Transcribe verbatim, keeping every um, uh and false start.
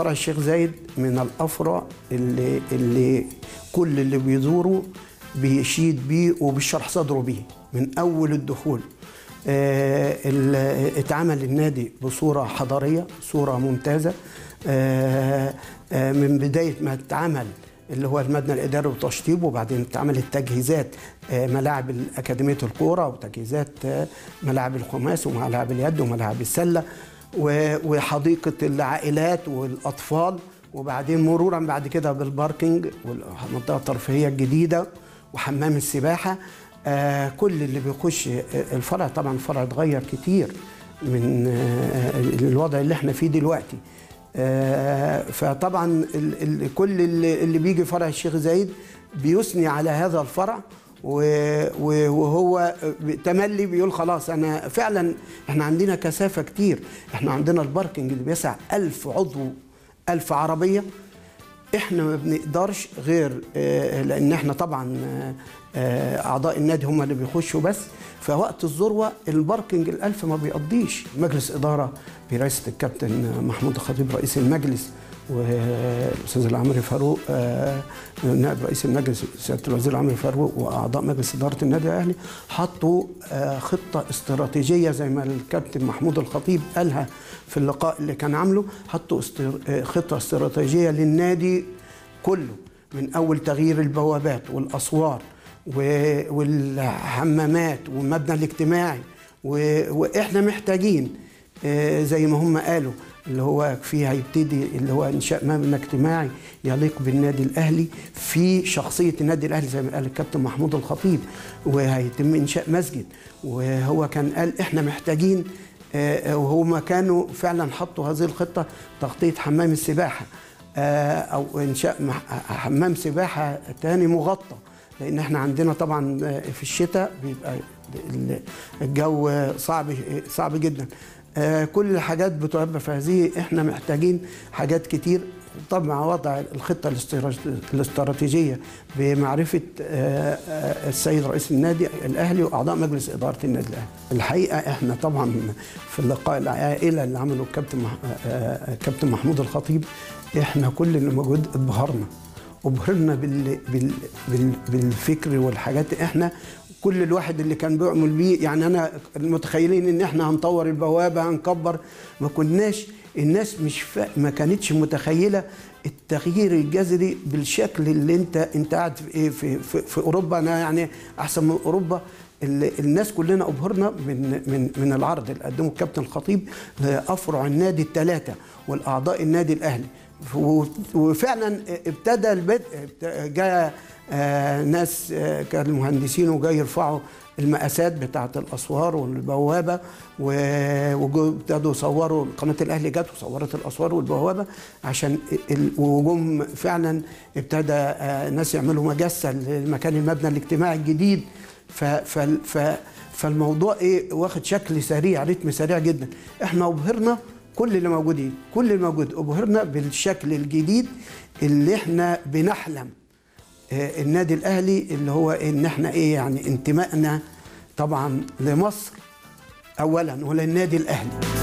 فرع الشيخ زايد من الافرع اللي اللي كل اللي بيزوره بيشيد بيه وبيشرح صدره بيه من اول الدخول. آه اتعمل النادي بصوره حضاريه، صوره ممتازه، آه آه من بدايه ما اتعمل اللي هو المبنى الاداري وتشطيبه، وبعدين اتعمل التجهيزات، ملاعب اكاديميه الكوره وتجهيزات ملاعب الخماس وملاعب اليد وملاعب السله وحديقه العائلات والاطفال، وبعدين مرورا بعد كده بالباركينج والمنطقه الترفيهيه الجديده وحمام السباحه. كل اللي بيخش الفرع، طبعا الفرع اتغير كتير من الوضع اللي احنا فيه دلوقتي، آه فطبعا ال ال كل اللي, اللي بيجي فرع الشيخ زايد بيثني على هذا الفرع، وهو تملي بيقول خلاص انا فعلا احنا عندنا كثافه كتير. احنا عندنا الباركنج اللي بيسع ألف عضو، ألف عربيه، احنا ما بنقدرش غير آه لان احنا طبعا آه اعضاء النادي هم اللي بيخشوا بس، فوقت الذروه الباركنج الألف ما بيقضيش. مجلس اداره برئاسه الكابتن محمود الخطيب رئيس المجلس، والاستاذ عمرو فاروق نائب رئيس المجلس، سياده الوزير عمرو فاروق، واعضاء مجلس اداره النادي الاهلي حطوا خطه استراتيجيه زي ما الكابتن محمود الخطيب قالها في اللقاء اللي كان عامله. حطوا خطه استراتيجيه للنادي كله، من اول تغيير البوابات والاسوار والحمامات والمبنى الاجتماعي، واحنا محتاجين زي ما هم قالوا اللي هو فيه هيبتدي اللي هو انشاء مبنى اجتماعي يليق بالنادي الاهلي في شخصيه النادي الاهلي زي ما قال الكابتن محمود الخطيب، وهيتم انشاء مسجد. وهو كان قال احنا محتاجين، وهما كانوا فعلا حطوا هذه الخطه، تغطيه حمام السباحه او انشاء حمام سباحه ثاني مغطى، لان احنا عندنا طبعا في الشتاء بيبقى الجو صعب صعب جدا. آه كل الحاجات بتعبى، فهذه احنا محتاجين حاجات كتير. طبعا وضع الخطه الاستراتيجيه بمعرفه آه السيد رئيس النادي الاهلي واعضاء مجلس اداره النادي الاهلي. الحقيقه احنا طبعا في اللقاء العائله اللي عمله الكابتن آه كابتن محمود الخطيب، احنا كل اللي موجود اتبهرنا، ابهرنا بال بال بال بالفكر والحاجات. احنا كل الواحد اللي كان بيعمل بيه، يعني انا متخيلين ان احنا هنطور البوابه هنكبر، ما كناش الناس مش فا... ما كانتش متخيله التغيير الجذري بالشكل اللي انت انت قاعد في في في, في اوروبا. انا يعني احسن من اوروبا، الناس كلنا ابهرنا من من من العرض اللي قدمه الكابتن الخطيب لافرع النادي الثلاثه والاعضاء النادي الاهلي. وفعلا ابتدى البدء، جاء ناس كالمهندسين وجاي يرفعوا المقاسات بتاعه الاسوار والبوابه، وابتدوا يصوروا، قناه الاهلي جت وصورت الاسوار والبوابه عشان وجم. فعلا ابتدى ناس يعملوا مجسه لمكان المبنى الاجتماعي الجديد. ف ف فالموضوع ايه، واخد شكل سريع، رتم سريع جدا. احنا ابهرنا كل اللي موجودين، كل اللي موجود ابهرنا بالشكل الجديد اللي احنا بنحلم آه النادي الاهلي اللي هو ان احنا ايه، يعني انتمائنا طبعا لمصر اولا وللنادي الاهلي.